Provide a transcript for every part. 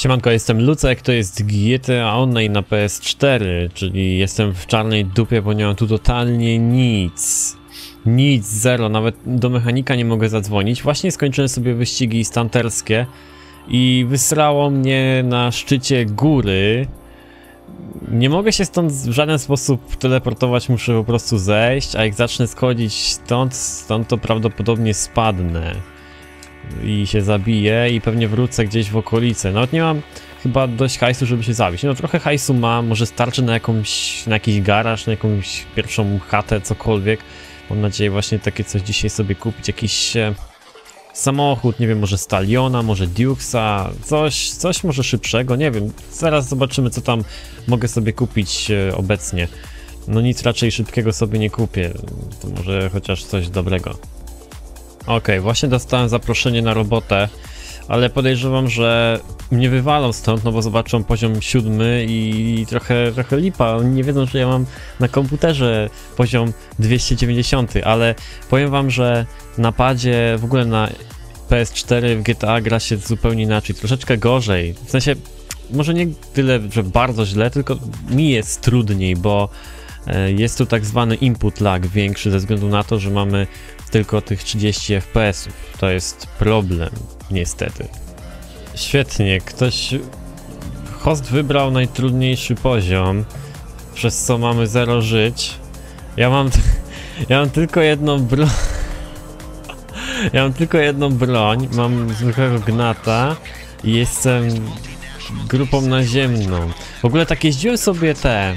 Siemanko, jestem Lucek, to jest GTA Online na PS4, czyli jestem w czarnej dupie, bo nie mam tu totalnie nic. Nic, zero, nawet do mechanika nie mogę zadzwonić. Właśnie skończyłem sobie wyścigi stanterskie i wysrało mnie na szczycie góry. Nie mogę się stąd w żaden sposób teleportować, muszę po prostu zejść, a jak zacznę schodzić stąd to prawdopodobnie spadnę. I się zabiję i pewnie wrócę gdzieś w okolice. Nawet nie mam chyba dość hajsu, żeby się zabić. No trochę hajsu mam, może starczy na jakiś garaż, na jakąś pierwszą chatę, cokolwiek. Mam nadzieję właśnie takie coś dzisiaj sobie kupić, jakiś samochód, nie wiem, może Staliona, może Dukesa, coś może szybszego, nie wiem. Zaraz zobaczymy, co tam mogę sobie kupić obecnie. No nic raczej szybkiego sobie nie kupię, to może chociaż coś dobrego. Okej, właśnie dostałem zaproszenie na robotę, ale podejrzewam, że mnie wywalą stąd, no bo zobaczą poziom 7 i trochę lipa. Oni nie wiedzą, że ja mam na komputerze poziom 290, ale powiem wam, że na padzie, w ogóle na PS4 w GTA gra się zupełnie inaczej, troszeczkę gorzej. W sensie, może nie tyle, że bardzo źle, tylko mi jest trudniej, bo jest tu tak zwany input lag większy ze względu na to, że mamy tylko tych 30 FPS-ów. To jest problem, niestety. Świetnie, host wybrał najtrudniejszy poziom, przez co mamy 0 żyć. Ja mam tylko jedną broń. Ja mam tylko jedną broń, mam zwykłego Gnata i jestem grupą naziemną. W ogóle tak jeździłem sobie te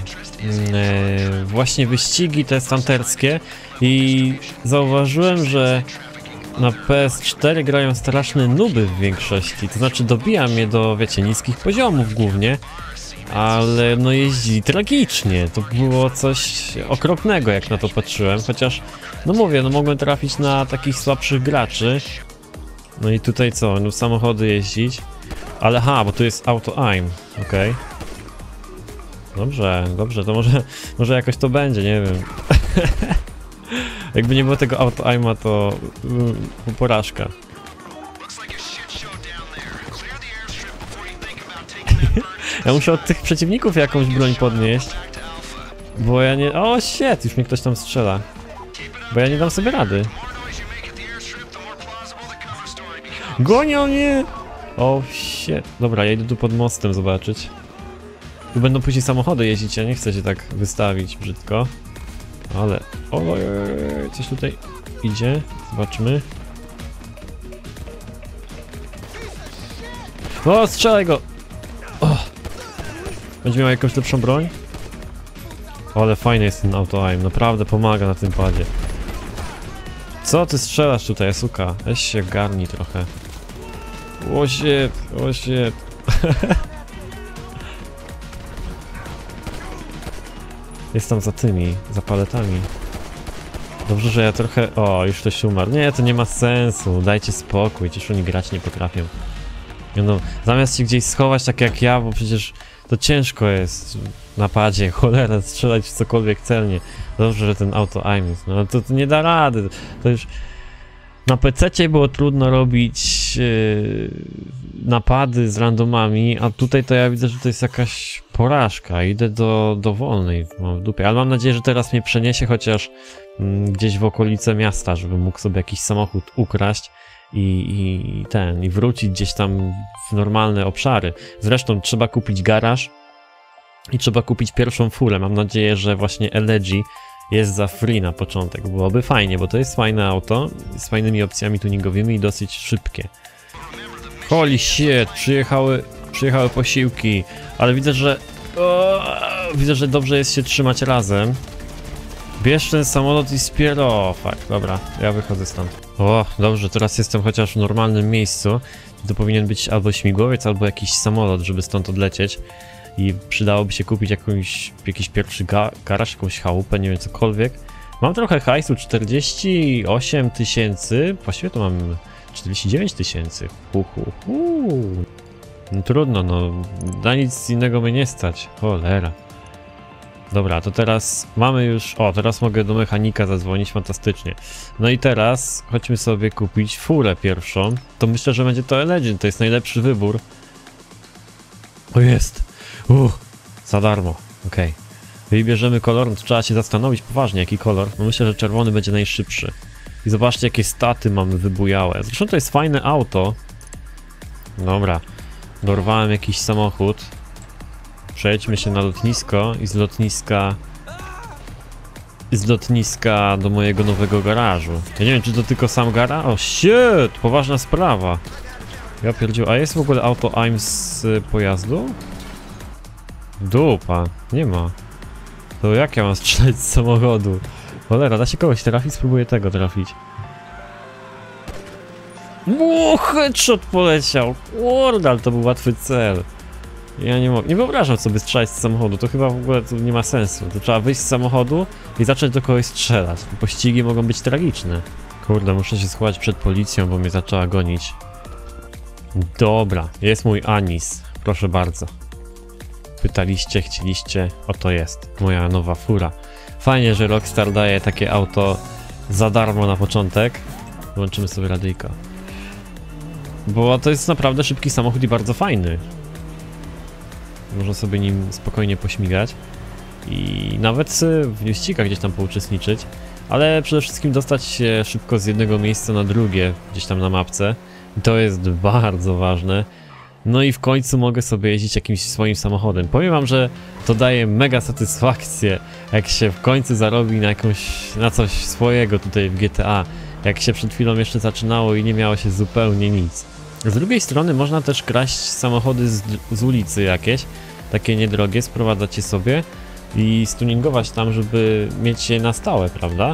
właśnie wyścigi te stanterskie i zauważyłem, że na PS4 grają straszne nuby w większości, to znaczy dobijam je do, wiecie, niskich poziomów głównie, ale no jeździli tragicznie, to było coś okropnego jak na to patrzyłem, chociaż no mówię, no mogłem trafić na takich słabszych graczy. No i tutaj co, no samochody jeździć, ale ha, bo tu jest auto aim, okej. Dobrze, to może jakoś to będzie, nie wiem. Jakby nie było tego auto-aima, to porażka. Ja muszę od tych przeciwników jakąś broń podnieść, bo ja nie... O, shit, już mi ktoś tam strzela. Bo ja nie dam sobie rady. Gonią mnie! O, shit. Dobra, ja idę tu pod mostem zobaczyć. Tu będą później samochody jeździć, ja nie chcę się tak wystawić brzydko. Ale... Ojej, coś tutaj idzie, zobaczmy. O, strzelaj go! O. Będzie miał jakąś lepszą broń? Ale fajny jest ten auto-aim, naprawdę pomaga na tym padzie. Co ty strzelasz tutaj, suka? Weź się garni trochę. O się. Jest tam za paletami. Dobrze, że ja trochę... O, już ktoś umarł. Nie, to nie ma sensu. Dajcie spokój, przecież oni grać nie potrafią. No, zamiast się gdzieś schować tak jak ja, bo przecież to ciężko jest w napadzie, cholera, strzelać w cokolwiek celnie. Dobrze, że ten auto-aim jest. No to nie da rady. To już... Na PC-cie było trudno robić napady z randomami, a tutaj to ja widzę, że to jest jakaś porażka. Idę do wolnej, mam w dupie, ale mam nadzieję, że teraz mnie przeniesie chociaż gdzieś w okolice miasta, żebym mógł sobie jakiś samochód ukraść i wrócić gdzieś tam w normalne obszary. Zresztą trzeba kupić garaż i trzeba kupić pierwszą furę. Mam nadzieję, że właśnie Elegy jest za free na początek, byłoby fajnie, bo to jest fajne auto z fajnymi opcjami tuningowymi i dosyć szybkie. Holy shit, przyjechały posiłki, ale widzę, że dobrze jest się trzymać razem. Bierz ten samolot i spiero, fuck, dobra, ja wychodzę stąd. O, dobrze, teraz jestem chociaż w normalnym miejscu. To powinien być albo śmigłowiec, albo jakiś samolot, żeby stąd odlecieć. I przydałoby się kupić jakiś pierwszy garaż, jakąś chałupę, nie wiem, cokolwiek. Mam trochę hajsu, 48 tysięcy, właściwie to mam 49 tysięcy. No trudno, no, na nic innego mnie nie stać, cholera. Dobra, to teraz mamy już, o, teraz mogę do mechanika zadzwonić, fantastycznie. No i teraz chodźmy sobie kupić furę pierwszą, to myślę, że będzie to Legend, to jest najlepszy wybór. O jest! Za darmo, okej. Wybierzemy kolor, no to trzeba się zastanowić poważnie jaki kolor. No myślę, że czerwony będzie najszybszy. I zobaczcie jakie staty mamy wybujałe. Zresztą to jest fajne auto. Dobra, dorwałem jakiś samochód. Przejdźmy się na lotnisko i z lotniska do mojego nowego garażu. Ja nie wiem, czy to tylko sam garaż? O shit, poważna sprawa. Ja pierdził, a jest w ogóle auto AIM z pojazdu? Dupa, nie ma. To jak ja mam strzelać z samochodu? Cholera, da się kogoś trafić? Spróbuję tego trafić. Ło, headshot poleciał! Wordal, to był łatwy cel. Ja nie mogę, nie wyobrażam sobie strzelać z samochodu, to chyba w ogóle to nie ma sensu. To trzeba wyjść z samochodu i zacząć do kogoś strzelać. Pościgi mogą być tragiczne. Kurde, muszę się schować przed policją, bo mnie zaczęła gonić. Dobra, jest mój anis, proszę bardzo. Pytaliście, chcieliście, oto jest moja nowa fura. Fajnie, że Rockstar daje takie auto za darmo na początek. Włączymy sobie radyjko. Bo to jest naprawdę szybki samochód i bardzo fajny. Można sobie nim spokojnie pośmigać i nawet w wyścigach gdzieś tam pouczestniczyć, ale przede wszystkim dostać się szybko z jednego miejsca na drugie, gdzieś tam na mapce. To jest bardzo ważne. No i w końcu mogę sobie jeździć jakimś swoim samochodem. Powiem wam, że to daje mega satysfakcję, jak się w końcu zarobi na coś swojego tutaj w GTA. Jak się przed chwilą jeszcze zaczynało i nie miało się zupełnie nic. Z drugiej strony można też kraść samochody z ulicy jakieś, takie niedrogie, sprowadzać je sobie i stuningować tam, żeby mieć je na stałe, prawda?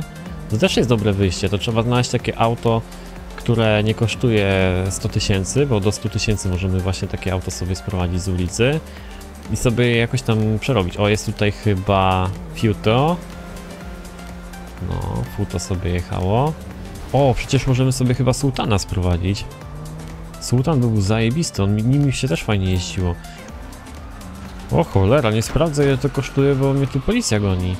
To też jest dobre wyjście, to trzeba znaleźć takie auto, które nie kosztuje 100 tysięcy, bo do 100 tysięcy możemy właśnie takie auto sobie sprowadzić z ulicy i sobie je jakoś tam przerobić. O, jest tutaj chyba Futo. No, Futo sobie jechało. O, przecież możemy sobie chyba Sultana sprowadzić. Sultan był zajebisty, nim się też fajnie jeździło. O cholera, nie sprawdzę ile to kosztuje, bo mnie tu policja goni.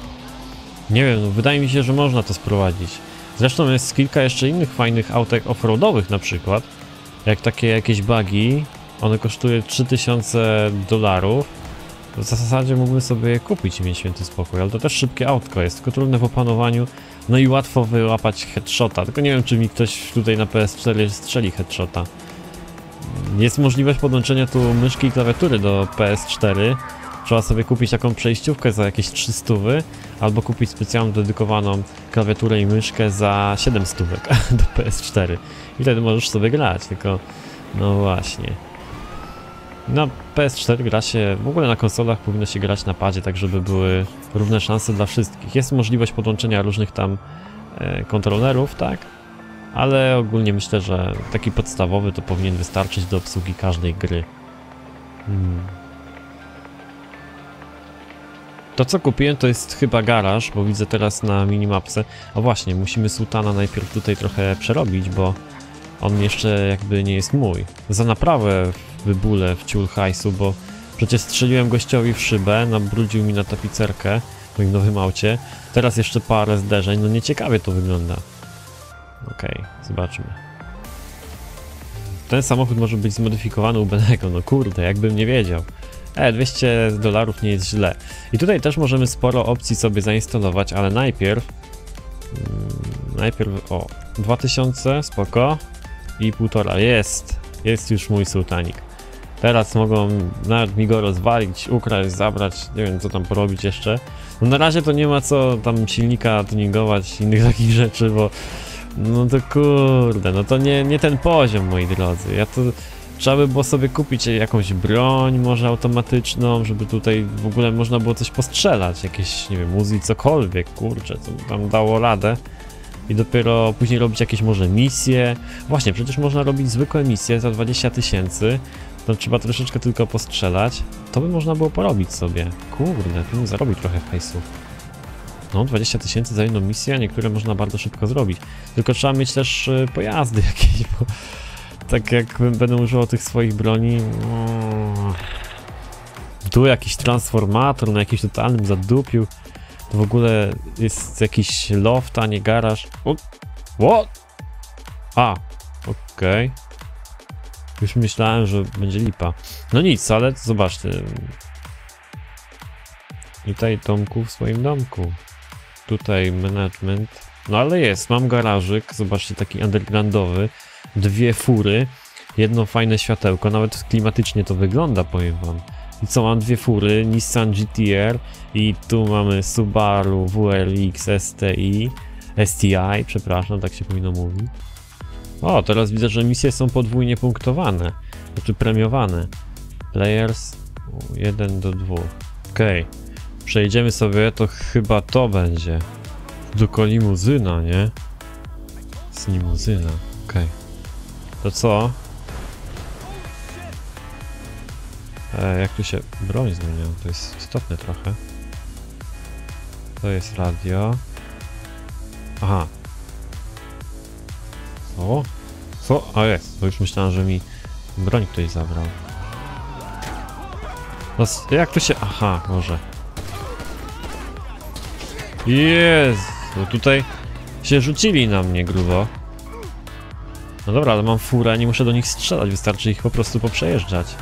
Nie wiem, no, wydaje mi się, że można to sprowadzić. Zresztą jest kilka jeszcze innych fajnych autek offroadowych na przykład. Jak takie jakieś buggy, one kosztuje 3000 dolarów. W zasadzie mógłbym sobie je kupić i mieć święty spokój, ale to też szybkie autko jest, tylko trudne w opanowaniu. No i łatwo wyłapać headshota, tylko nie wiem czy mi ktoś tutaj na PS4 strzeli headshota. Jest możliwość podłączenia tu myszki i klawiatury do PS4. Trzeba sobie kupić taką przejściówkę za jakieś 300 albo kupić specjalną dedykowaną klawiaturę i myszkę za 700 do PS4. I wtedy możesz sobie grać, tylko no właśnie. Na PS4 gra się, w ogóle na konsolach powinno się grać na padzie, tak żeby były równe szanse dla wszystkich. Jest możliwość podłączenia różnych tam kontrolerów, tak? Ale ogólnie myślę, że taki podstawowy to powinien wystarczyć do obsługi każdej gry. To co kupiłem to jest chyba garaż, bo widzę teraz na minimapce. A właśnie, musimy Sultana najpierw tutaj trochę przerobić, bo on jeszcze jakby nie jest mój. Za naprawę wybulę w ciul hajsu, bo przecież strzeliłem gościowi w szybę, nabrudził mi na tapicerkę w moim nowym aucie. Teraz jeszcze parę zderzeń, no nieciekawie to wygląda. Okej, zobaczmy. Ten samochód może być zmodyfikowany u Benego, no kurde, jakbym nie wiedział. 200 dolarów nie jest źle. I tutaj też możemy sporo opcji sobie zainstalować, ale najpierw... o, 2000, spoko. I 1,5, jest już mój sułtanik. Teraz mogą nawet mi go rozwalić, ukraść, zabrać, nie wiem co tam porobić jeszcze. No na razie to nie ma co tam silnika tuningować, innych takich rzeczy, bo... No to kurde, no to nie ten poziom, moi drodzy. Trzeba by było sobie kupić jakąś broń, może automatyczną, żeby tutaj w ogóle można było coś postrzelać. Jakieś, nie wiem, Uzi, cokolwiek, kurczę, co by tam dało radę. I dopiero później robić jakieś może misje. Właśnie, przecież można robić zwykłe misje za 20 tysięcy. Tam trzeba troszeczkę tylko postrzelać. To by można było porobić sobie. Kurde, tu zarobić trochę hajsu. No, 20 tysięcy za jedną misję, a niektóre można bardzo szybko zrobić. Tylko trzeba mieć też pojazdy jakieś, bo tak jak będę używał tych swoich broni... Tu jakiś transformator na jakimś totalnym zadupiu. To w ogóle jest jakiś loft, a nie garaż. What? Okej. Już myślałem, że będzie lipa. No nic, ale zobaczcie. Tutaj Tomku w swoim domku. Tutaj management. No ale jest, mam garażyk, zobaczcie, taki undergroundowy. Dwie fury, jedno fajne światełko, nawet klimatycznie to wygląda, powiem wam. I co, mam dwie fury, Nissan GTR i tu mamy Subaru WRX STI, przepraszam, tak się powinno mówić. O, teraz widzę, że misje są podwójnie punktowane, znaczy premiowane. Players 1 do 2. Okej, przejdziemy sobie, to chyba to będzie. Tylko limuzyna, nie? Z limuzyna, okej. To co? Jak tu się broń zmienia, to jest istotne trochę. To jest radio. Aha. O? Co? A jest, bo już myślałem, że mi broń ktoś zabrał. No jak tu się... Aha, może. Jezu, tutaj się rzucili na mnie grubo. No dobra, ale mam furę, nie muszę do nich strzelać, wystarczy ich po prostu poprzejeżdżać.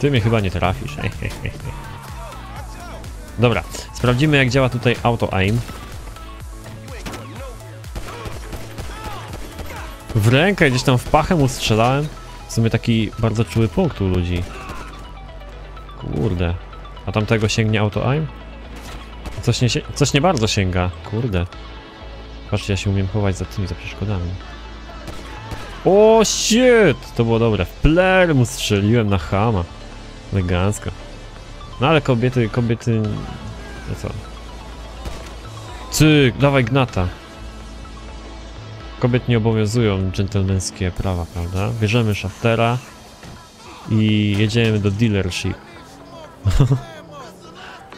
Ty mnie chyba nie trafisz. Dobra, sprawdzimy jak działa tutaj auto aim. W rękę, gdzieś tam w pachę mu strzelałem. W sumie taki bardzo czuły punkt u ludzi. Kurde. A tamtego sięgnie auto aim? Coś nie bardzo sięga. Kurde. Patrzcie, ja się umiem chować za tymi, za przeszkodami. O, shit! To było dobre. W player mu strzeliłem na chama. Elegancko. No ale kobiety... No co? Cyk, dawaj Gnata. Kobiet nie obowiązują dżentelmeńskie prawa, prawda? Bierzemy shaftera i jedziemy do dealership.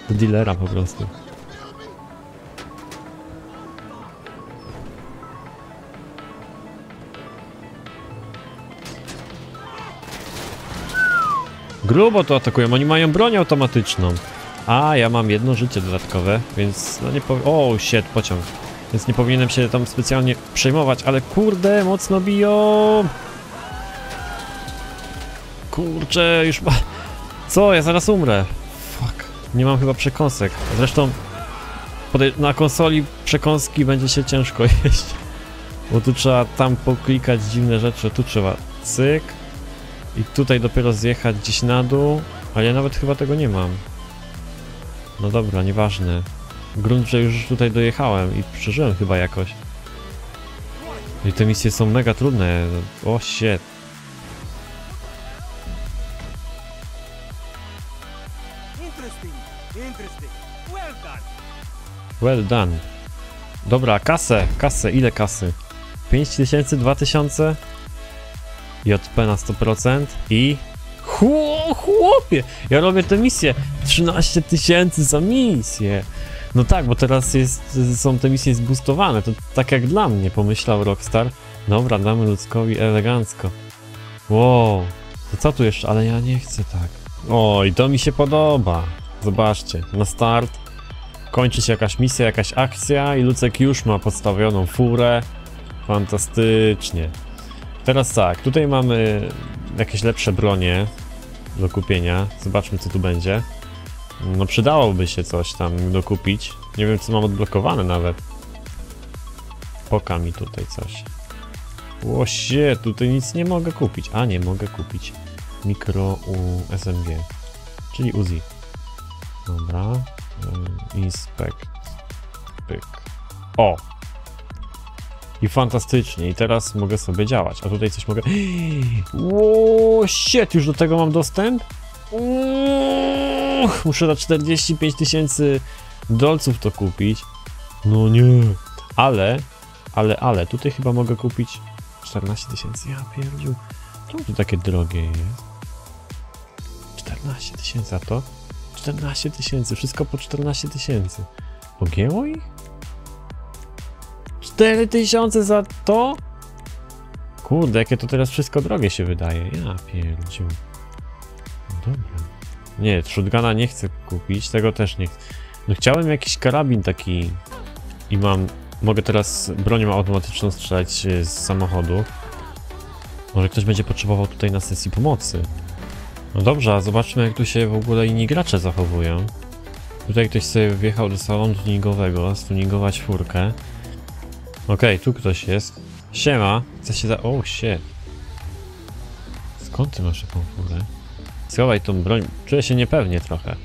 Do dealera po prostu. Grubo to atakują, oni mają broń automatyczną. A ja mam jedno życie dodatkowe, więc no nie powiem. O, shit, pociąg. Więc nie powinienem się tam specjalnie przejmować, ale kurde, mocno biją. Kurczę, już ma. Co, ja zaraz umrę. Fuck. Nie mam chyba przekąsek. Zresztą na konsoli przekąski będzie się ciężko jeść. Bo tu trzeba tam poklikać dziwne rzeczy, tu trzeba cyk. I tutaj dopiero zjechać gdzieś na dół, ale ja nawet chyba tego nie mam. No dobra, nieważne. Grunt, że już tutaj dojechałem i przeżyłem chyba jakoś. I te misje są mega trudne. O, shit. Well done. Dobra, kasę, kasę, ile kasy? 5000, 2000? JP na 100% i... Chłopie! Ja robię tę misję! 13 tysięcy za misję! No tak, bo teraz są te misje zboostowane, to tak jak dla mnie, pomyślał Rockstar. Dobra, damy ludzkowi elegancko. Wow, to co tu jeszcze? Ale ja nie chcę tak. O, i to mi się podoba. Zobaczcie, na start kończy się jakaś misja, jakaś akcja i Lucek już ma podstawioną furę. Fantastycznie. Teraz tak, tutaj mamy jakieś lepsze bronie do kupienia. Zobaczmy, co tu będzie. No przydałoby się coś tam dokupić. Nie wiem, co mam odblokowane nawet. Poka mi tutaj coś. O się, tutaj nic nie mogę kupić. A nie, mogę kupić mikro SMG, czyli Uzi. Dobra. Inspect. Pyk. O! I fantastycznie. I teraz mogę sobie działać. A tutaj coś mogę... O się, już do tego mam dostęp? Muszę za 45 tysięcy dolców to kupić. No nie. Ale tutaj chyba mogę kupić 14 tysięcy. Ja pierdziu. To tu takie drogie jest. 14 tysięcy, a to? 14 tysięcy. Wszystko po 14 tysięcy. Ogięło ich? 4 tysiące za to? Kurde, jakie to teraz wszystko drogie się wydaje. Ja pierdziu. Dobra. Nie, shotguna nie chcę kupić, tego też nie chcę. No chciałem jakiś karabin taki i mogę teraz bronią automatyczną strzelać z samochodu. Może ktoś będzie potrzebował tutaj na sesji pomocy. No dobrze, a zobaczmy, jak tu się w ogóle inni gracze zachowują. Tutaj ktoś sobie wjechał do salonu tuningowego, stuningować furkę. Okej, tu ktoś jest. Siema, chce się za... Oh shit. Skąd ty masz taką furę? Schowaj tą broń, czuję się niepewnie trochę.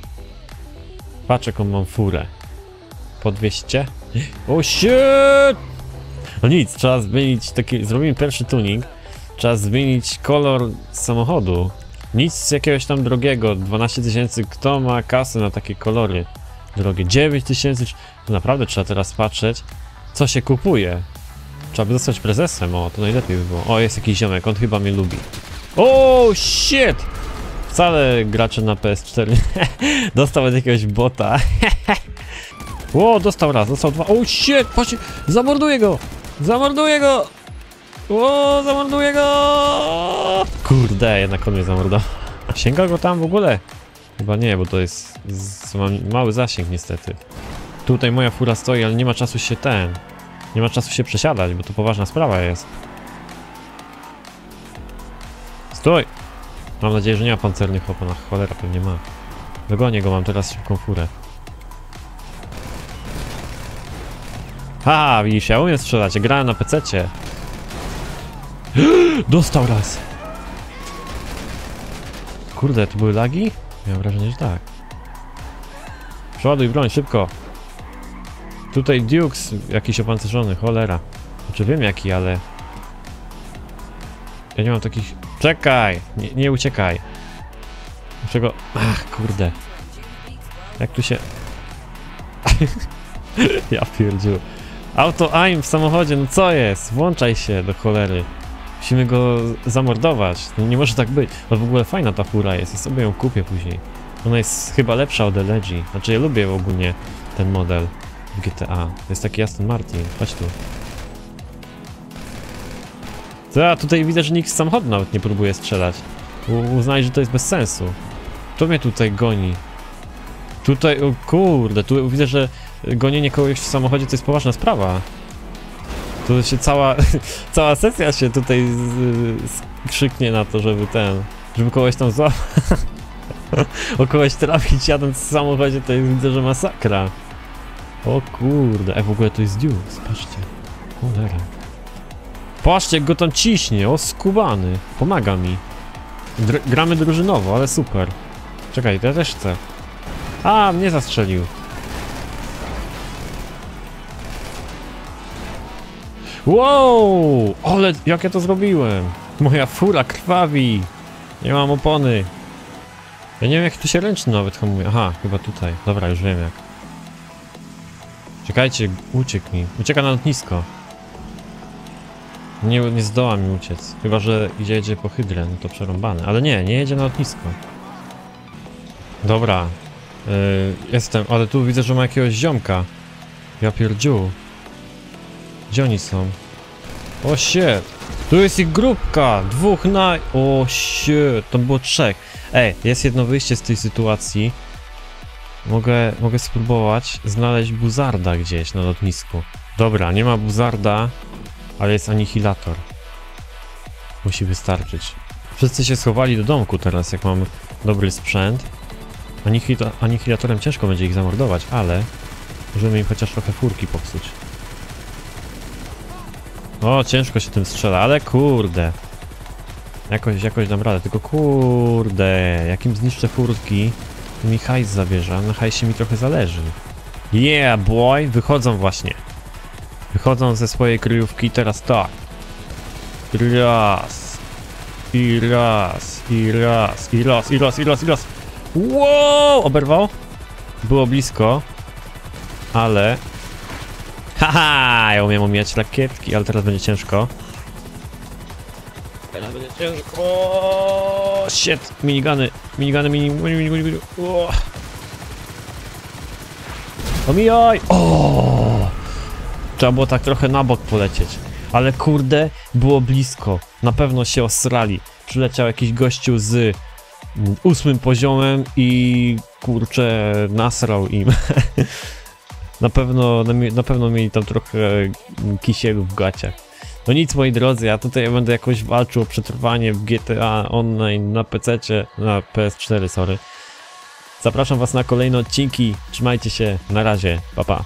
Patrz, jaką mam furę. Po 200? Oh shit! No nic, trzeba zmienić taki... Zrobimy pierwszy tuning. Trzeba zmienić kolor samochodu. Nic z jakiegoś tam drogiego, 12 tysięcy, kto ma kasę na takie kolory drogie? 9 tysięcy, to naprawdę trzeba teraz patrzeć, co się kupuje. Trzeba by zostać prezesem, o, to najlepiej by było. O, jest jakiś ziomek, on chyba mnie lubi. O, shit! Wcale gracze na PS4 dostał od jakiegoś bota. O, dostał raz, dostał dwa, o, shit, patrzcie, zamorduję go! Zamorduję go! O, zamorduję go! Kurde, jednak on mnie zamordował. Sięga go tam w ogóle? Chyba nie, bo to jest... Mam mały zasięg niestety. Tutaj moja fura stoi, ale nie ma czasu się Nie ma czasu się przesiadać, bo to poważna sprawa jest. Stój! Mam nadzieję, że nie ma pancernych oponach. Cholera, pewnie ma. Dogonię go, mam teraz szybką furę. Ha, widzisz, ja umiem strzelać, grałem na PC-cie. Dostał raz! Kurde, to były lagi? Miałem wrażenie, że tak. Przeładuj broń, szybko! Tutaj Dukes jakiś opancerzony, cholera. Znaczy wiem jaki, ale... Ja nie mam takich... Czekaj! Nie uciekaj! Dlaczego? Ach, kurde. Jak tu się... Ja pierdziu. Auto AIM w samochodzie, no co jest? Włączaj się, do cholery. Musimy go zamordować, no nie może tak być. Ale w ogóle fajna ta fura jest, ja sobie ją kupię później. Ona jest chyba lepsza od Elegy. Znaczy ja lubię ogólnie ten model w GTA. To jest taki Aston Martin, chodź tu. Ja tutaj widzę, że nikt z samochodu nawet nie próbuje strzelać. Uznali, że to jest bez sensu. Kto mnie tutaj goni? Tutaj, o kurde, tu widzę, że gonienie kogoś w samochodzie to jest poważna sprawa. To się cała sesja się tutaj skrzyknie na to, żeby kogoś tam złapać. O kogoś trafić jadąc w samochodzie, to jest, widzę, że masakra. O kurde, w ogóle to jest dziur, patrzcie. Cholera. Patrzcie, jak go tam ciśnie, o skubany. Pomaga mi. Gramy drużynowo, ale super. Czekaj, ja też chcę. A, mnie zastrzelił. Wow! Ale jak ja to zrobiłem? Moja fura krwawi! Nie mam opony. Ja nie wiem, jak tu się ręczny nawet hamuje. Aha, chyba tutaj. Dobra, już wiem jak. Czekajcie, uciekł mi. Ucieka na lotnisko. Nie zdoła mi uciec. Chyba, że jedzie po hydrę, no to przerąbane. Ale nie jedzie na lotnisko. Dobra. Jestem, ale tu widzę, że ma jakiegoś ziomka. Ja pierdziu. Gdzie oni są? O shit! Tu jest ich grupka! Dwóch na... O shit! Tam było trzech. Ej, jest jedno wyjście z tej sytuacji. Mogę spróbować znaleźć Buzarda gdzieś na lotnisku. Dobra, nie ma Buzarda, ale jest Anihilator. Musi wystarczyć. Wszyscy się schowali do domku teraz, jak mam dobry sprzęt. Anihilatorem ciężko będzie ich zamordować, ale... Możemy im chociaż trochę furki popsuć. O, ciężko się tym strzela, ale kurde. Jakoś dam radę, tylko kurde. Jakim zniszczę furtki, to mi hajs zabierze, na hajsie mi trochę zależy. Yeah, boy! Wychodzą właśnie. Wychodzą ze swojej kryjówki, teraz tak. Raz. I raz, i raz, i raz, i raz, i raz, i raz. Wow! Oberwał? Było blisko. Ale... Haha, ja umiem omijać rakietki, ale teraz będzie ciężko. Teraz będzie ciężko. Shit, minigany, minigany. Omijaj! O! Trzeba było tak trochę na bok polecieć. Ale kurde, było blisko. Na pewno się osrali. Przyleciał jakiś gościu z 8 poziomem i kurczę, nasrał im. Na pewno mieli tam trochę kisielu w gaciach. To nic, moi drodzy, ja tutaj będę jakoś walczył o przetrwanie w GTA Online na PC-cie, na PS4, sorry. Zapraszam was na kolejne odcinki, trzymajcie się, na razie, pa pa.